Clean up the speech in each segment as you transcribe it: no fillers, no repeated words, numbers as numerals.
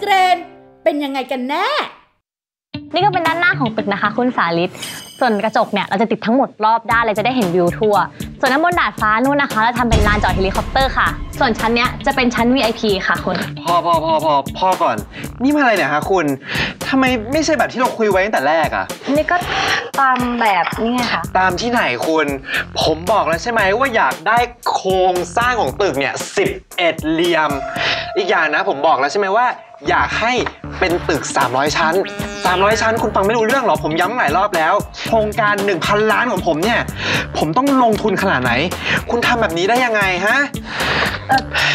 เกรนเป็นยังไงกันแน่นี่ก็เป็นด้านหน้าของตึกนะคะคุณสาลิตส่วนกระจกเนี่ยเราจะติดทั้งหมดรอบด้านเลยจะได้เห็นวิวทั่วส่วนด้านบนดาดฟ้านู่นนะคะเราทำเป็นลานจอดเฮลิคอปเตอร์ค่ะส่วนชั้นเนี้ยจะเป็นชั้น VIP ค่ะคุณพ่อก่อนนี่มาอะไรเนี่ยคะคุณทำไมไม่ใช่แบบที่เราคุยไว้ตั้งแต่แรกอ่ะนี่ก็ตามแบบนี่ไงค่ะตามที่ไหนคุณผมบอกแล้วใช่ไหมว่าอยากได้โครงสร้างของตึกเนี่ย11เหลี่ยมอีกอย่างนะผมบอกแล้วใช่ไหมว่าอยากให้เป็นตึก300ชั้น300ชั้นคุณฟังไม่รู้เรื่องหรอผมย้ำหลายรอบแล้วโครงการ 1,000 ล้านของผมเนี่ยผมต้องลงทุนขนาดไหนคุณทำแบบนี้ได้ยังไงฮะ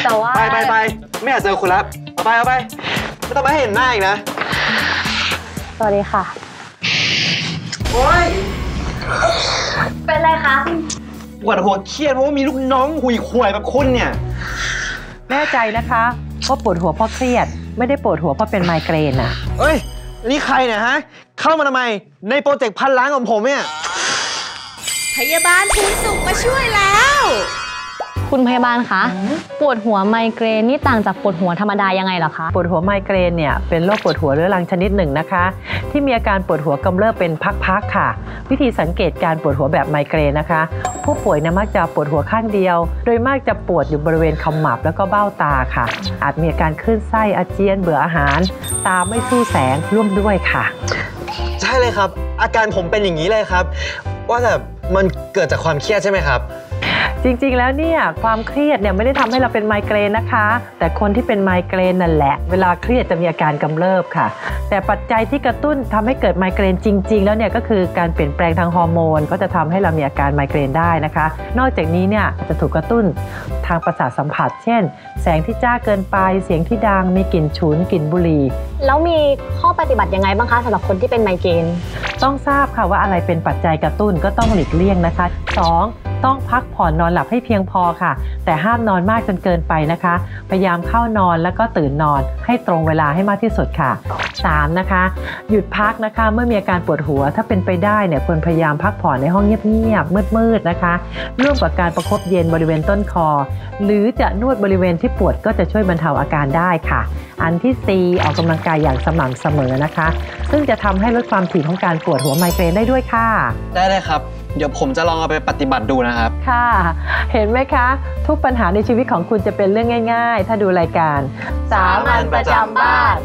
แต่ว่าไปไม่อยากเจอคุณแล้วเอาไปไม่ต้องมาเห็นหน้าอีกนะสวัสดีค่ะโอ๊ยเป็นไรคะปวดหัวเครียดเพราะว่ามีลูกน้องหุยข่วยแบบคุณเนี่ยแน่ใจนะคะว่าปวดหัวเพราะเครียดไม่ได้ปวดหัวเพราะเป็นไมเกรนอะเอ้ยนี่ใครเนี่ยฮะเข้ามาทำไมในโปรเจกต์พันล้านของผมเนี่ยพยาบาลคุณสุขมาช่วยแล้วคุณพยาบาลคะปวดหัวไมเกรนนี่ต่างจากปวดหัวธรรมดายังไงเหรอคะปวดหัวไมเกรนเนี่ยเป็นโรคปวดหัวเรื้อรังชนิดหนึ่งนะคะที่มีอาการปวดหัวกำเริบเป็นพักๆค่ะวิธีสังเกตการปวดหัวแบบไมเกรนนะคะผู้ป่วยเนี่ยมักจะปวดหัวข้างเดียวโดยมากจะปวดอยู่บริเวณขมับแล้วก็เบ้าตาค่ะอาจมีอาการคลื่นไส้อาเจียนเบื่ออาหารตาไม่สู้แสงร่วมด้วยค่ะใช่เลยครับอาการผมเป็นอย่างนี้เลยครับว่าแต่มันเกิดจากความเครียดใช่ไหมครับจริงๆแล้วเนี่ยความเครียดเนี่ยไม่ได้ทำให้เราเป็นไมเกรนนะคะแต่คนที่เป็นไมเกรนนั่นแหละเวลาเครียดจะมีอาการกำเริบค่ะแต่ปัจจัยที่กระตุ้นทำให้เกิดไมเกรนจริงๆแล้วเนี่ยก็คือการเปลี่ยนแปลงทางฮอร์โมนก็จะทำให้เรามีอาการไมเกรนได้นะคะนอกจากนี้เนี่ยจะถูกกระตุ้นทางประสาทสัมผัสเช่นแสงที่จ้าเกินไปเสียงที่ดังมีกลิ่นฉุนกลิ่นบุหรี่แล้วมีข้อปฏิบัติยังไงบ้างคะสำหรับคนที่เป็นไมเกรนต้องทราบค่ะว่าอะไรเป็นปัจจัยกระตุ้นก็ต้องหลีกเลี่ยงนะคะ 2.ต้องพักผ่อนนอนหลับให้เพียงพอค่ะแต่ห้ามนอนมากจนเกินไปนะคะพยายามเข้านอนแล้วก็ตื่นนอนให้ตรงเวลาให้มากที่สุดค่ะ 3. นะคะหยุดพักนะคะเมื่อมีอาการปวดหัวถ้าเป็นไปได้เนี่ยควรพยายามพักผ่อนในห้องเงียบๆมืดๆนะคะร่วมกับการประคบเย็นบริเวณต้นคอหรือจะนวดบริเวณที่ปวดก็จะช่วยบรรเทาอาการได้ค่ะอันที่ 4. ออกกำลังกายอย่างสม่ำเสมอนะคะซึ่งจะทำให้ลดความถี่ของการปวดหัวไมเกรนได้ด้วยค่ะได้เลยครับเดี๋ยวผมจะลองเอาไปปฏิบัติดูนะครับค่ะเห็นไหมคะทุกปัญหาในชีวิตของคุณจะเป็นเรื่องง่ายๆถ้าดูรายการสามัญประจำบ้าน